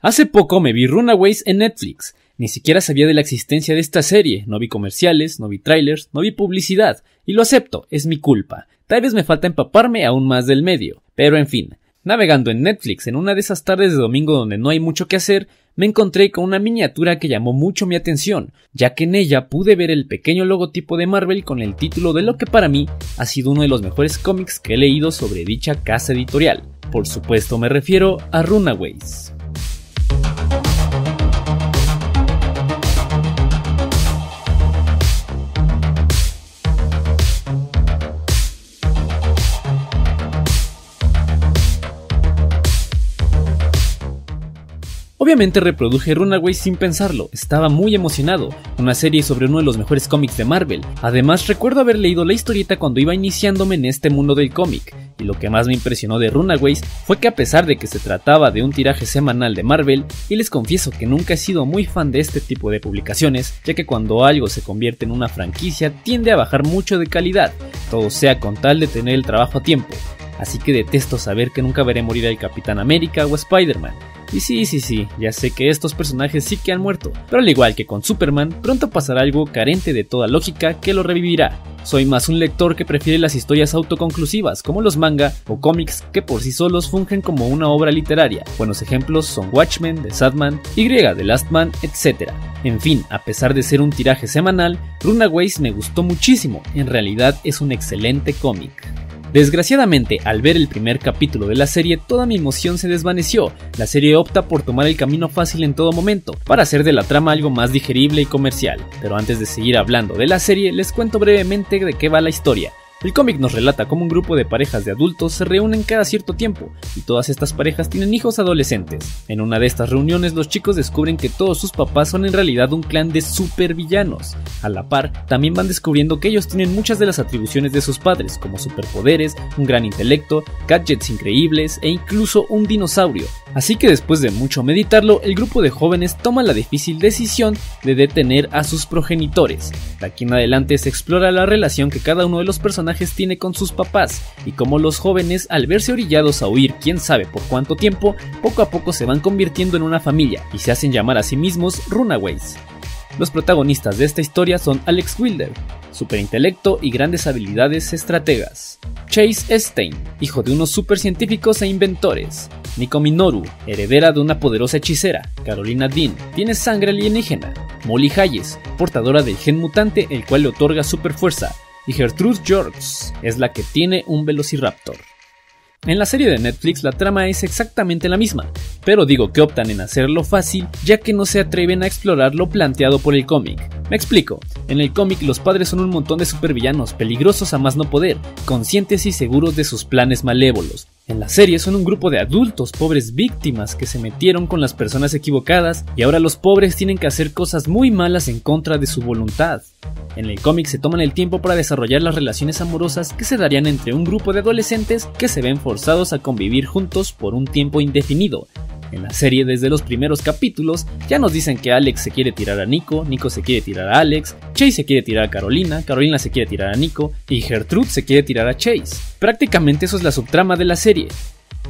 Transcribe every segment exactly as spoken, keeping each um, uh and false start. Hace poco me vi Runaways en Netflix. Ni siquiera sabía de la existencia de esta serie, no vi comerciales, no vi trailers, no vi publicidad, y lo acepto, es mi culpa. Tal vez me falta empaparme aún más del medio, pero en fin. Navegando en Netflix en una de esas tardes de domingo donde no hay mucho que hacer, me encontré con una miniatura que llamó mucho mi atención, ya que en ella pude ver el pequeño logotipo de Marvel con el título de lo que para mí ha sido uno de los mejores cómics que he leído sobre dicha casa editorial. Por supuesto me refiero a Runaways. Obviamente reproduje Runaways sin pensarlo, estaba muy emocionado, una serie sobre uno de los mejores cómics de Marvel. Además recuerdo haber leído la historieta cuando iba iniciándome en este mundo del cómic, y lo que más me impresionó de Runaways fue que a pesar de que se trataba de un tiraje semanal de Marvel, y les confieso que nunca he sido muy fan de este tipo de publicaciones, ya que cuando algo se convierte en una franquicia tiende a bajar mucho de calidad, todo sea con tal de tener el trabajo a tiempo. Así que detesto saber que nunca veré morir al Capitán América o Spiderman. Y sí, sí, sí, ya sé que estos personajes sí que han muerto, pero al igual que con Superman, pronto pasará algo carente de toda lógica que lo revivirá. Soy más un lector que prefiere las historias autoconclusivas, como los manga o cómics que por sí solos fungen como una obra literaria. Buenos ejemplos son Watchmen, de Sandman, Y de Last Man, etcétera. En fin, a pesar de ser un tiraje semanal, Runaways me gustó muchísimo, en realidad es un excelente cómic. Desgraciadamente, al ver el primer capítulo de la serie, toda mi emoción se desvaneció. La serie opta por tomar el camino fácil en todo momento, para hacer de la trama algo más digerible y comercial. Pero antes de seguir hablando de la serie, les cuento brevemente de qué va la historia. El cómic nos relata cómo un grupo de parejas de adultos se reúnen cada cierto tiempo, y todas estas parejas tienen hijos adolescentes. En una de estas reuniones los chicos descubren que todos sus papás son en realidad un clan de supervillanos. A la par, también van descubriendo que ellos tienen muchas de las atribuciones de sus padres, como superpoderes, un gran intelecto, gadgets increíbles e incluso un dinosaurio. Así que después de mucho meditarlo, el grupo de jóvenes toma la difícil decisión de detener a sus progenitores. De aquí en adelante se explora la relación que cada uno de los personajes tiene con sus papás y cómo los jóvenes, al verse orillados a huir quién sabe por cuánto tiempo, poco a poco se van convirtiendo en una familia y se hacen llamar a sí mismos Runaways. Los protagonistas de esta historia son Alex Wilder, superintelecto y grandes habilidades estrategas; Chase Stein, hijo de unos supercientíficos e inventores; Nico Minoru, heredera de una poderosa hechicera; Carolina Dean, tiene sangre alienígena; Molly Hayes, portadora del gen mutante el cual le otorga superfuerza; y Gertrude George es la que tiene un velociraptor. En la serie de Netflix la trama es exactamente la misma, pero digo que optan en hacerlo fácil ya que no se atreven a explorar lo planteado por el cómic. Me explico, en el cómic los padres son un montón de supervillanos peligrosos a más no poder, conscientes y seguros de sus planes malévolos. En la serie son un grupo de adultos pobres víctimas que se metieron con las personas equivocadas y ahora los pobres tienen que hacer cosas muy malas en contra de su voluntad. En el cómic se toman el tiempo para desarrollar las relaciones amorosas que se darían entre un grupo de adolescentes que se ven forzados a convivir juntos por un tiempo indefinido. En la serie, desde los primeros capítulos, ya nos dicen que Alex se quiere tirar a Nico, Nico se quiere tirar a Alex, Chase se quiere tirar a Carolina, Carolina se quiere tirar a Nico y Gertrude se quiere tirar a Chase. Prácticamente eso es la subtrama de la serie.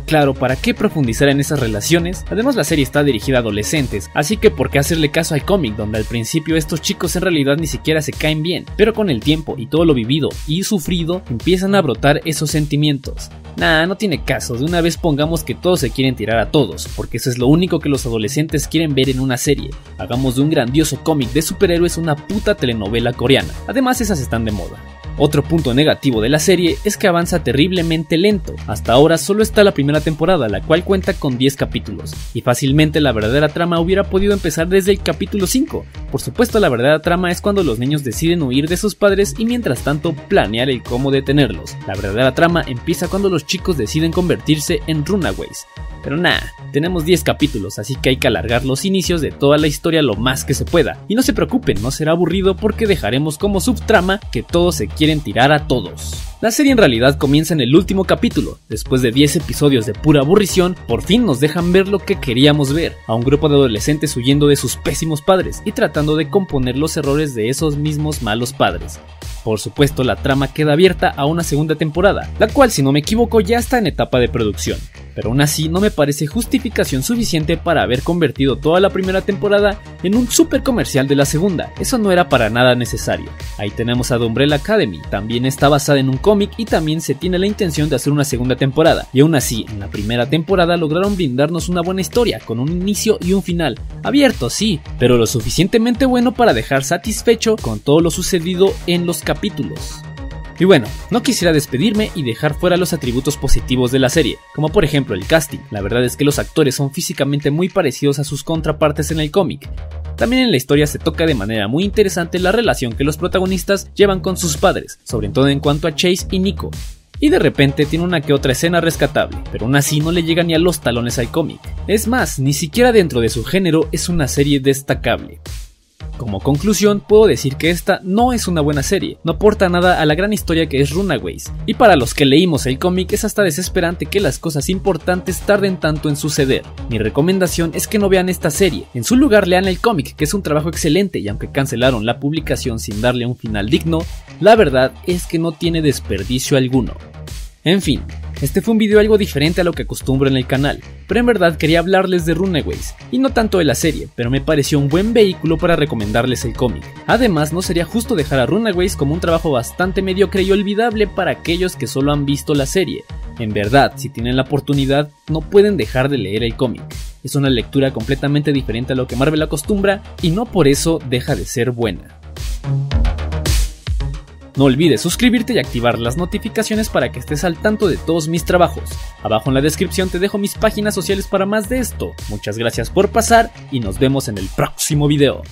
Claro, ¿para qué profundizar en esas relaciones? Además la serie está dirigida a adolescentes, así que ¿por qué hacerle caso al cómic donde al principio estos chicos en realidad ni siquiera se caen bien? Pero con el tiempo y todo lo vivido y sufrido empiezan a brotar esos sentimientos. Nah, no tiene caso, de una vez pongamos que todos se quieren tirar a todos, porque eso es lo único que los adolescentes quieren ver en una serie. Hagamos de un grandioso cómic de superhéroes una puta telenovela coreana, además esas están de moda. Otro punto negativo de la serie es que avanza terriblemente lento, hasta ahora solo está la primera temporada, la cual cuenta con diez capítulos, y fácilmente la verdadera trama hubiera podido empezar desde el capítulo cinco, por supuesto la verdadera trama es cuando los niños deciden huir de sus padres y mientras tanto planear el cómo detenerlos, la verdadera trama empieza cuando los chicos deciden convertirse en Runaways, pero nah, tenemos diez capítulos así que hay que alargar los inicios de toda la historia lo más que se pueda, y no se preocupen, no será aburrido porque dejaremos como subtrama que todos se quieren Quieren tirar a todos. La serie en realidad comienza en el último capítulo, después de diez episodios de pura aburrición, por fin nos dejan ver lo que queríamos ver, a un grupo de adolescentes huyendo de sus pésimos padres y tratando de componer los errores de esos mismos malos padres. Por supuesto, la trama queda abierta a una segunda temporada, la cual si no me equivoco ya está en etapa de producción. pero aún así no me parece justificación suficiente para haber convertido toda la primera temporada en un super comercial de la segunda, eso no era para nada necesario. Ahí tenemos a The Umbrella Academy, también está basada en un cómic y también se tiene la intención de hacer una segunda temporada, y aún así en la primera temporada lograron brindarnos una buena historia, con un inicio y un final, abierto sí, pero lo suficientemente bueno para dejar satisfecho con todo lo sucedido en los capítulos. Y bueno, no quisiera despedirme y dejar fuera los atributos positivos de la serie, como por ejemplo el casting, la verdad es que los actores son físicamente muy parecidos a sus contrapartes en el cómic. También en la historia se toca de manera muy interesante la relación que los protagonistas llevan con sus padres, sobre todo en cuanto a Chase y Nico. Y de repente tiene una que otra escena rescatable, pero aún así no le llega ni a los talones al cómic. Es más, ni siquiera dentro de su género es una serie destacable. Como conclusión, puedo decir que esta no es una buena serie, no aporta nada a la gran historia que es Runaways, y para los que leímos el cómic es hasta desesperante que las cosas importantes tarden tanto en suceder. Mi recomendación es que no vean esta serie, en su lugar lean el cómic, que es un trabajo excelente, y aunque cancelaron la publicación sin darle un final digno, la verdad es que no tiene desperdicio alguno. En fin, este fue un video algo diferente a lo que acostumbro en el canal, pero en verdad quería hablarles de Runaways, y no tanto de la serie, pero me pareció un buen vehículo para recomendarles el cómic. Además, no sería justo dejar a Runaways como un trabajo bastante mediocre y olvidable para aquellos que solo han visto la serie. En verdad, si tienen la oportunidad, no pueden dejar de leer el cómic. Es una lectura completamente diferente a lo que Marvel acostumbra, y no por eso deja de ser buena. No olvides suscribirte y activar las notificaciones para que estés al tanto de todos mis trabajos. Abajo en la descripción te dejo mis páginas sociales para más de esto. Muchas gracias por pasar y nos vemos en el próximo video.